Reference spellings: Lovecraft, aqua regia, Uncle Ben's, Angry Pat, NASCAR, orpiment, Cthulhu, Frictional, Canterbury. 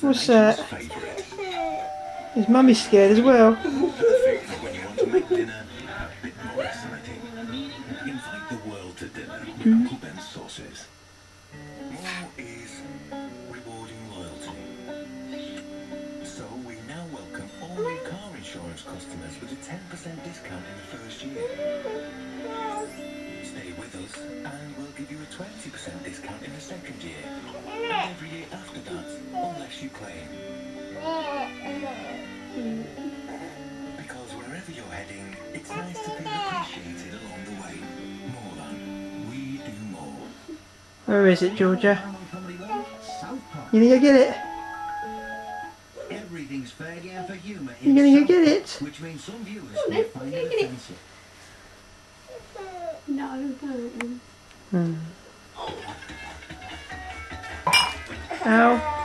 What's that? Is Mummy scared as well? Invite the world to dinner with Uncle Ben's sauces. More is rewarding loyalty. So we now welcome all new car insurance customers with a 10% discount in the first year. Stay with us and we'll give you a 20% discount in the second year. And every year after that, unless you claim. Because wherever you're heading, it's nice to be appreciated along the way. More than we do more. Where is it, Georgia? You gonna go get it? Everything's fair game for humour. You gonna go get it? Which means some viewers will find it offensive. No, don't. Ow.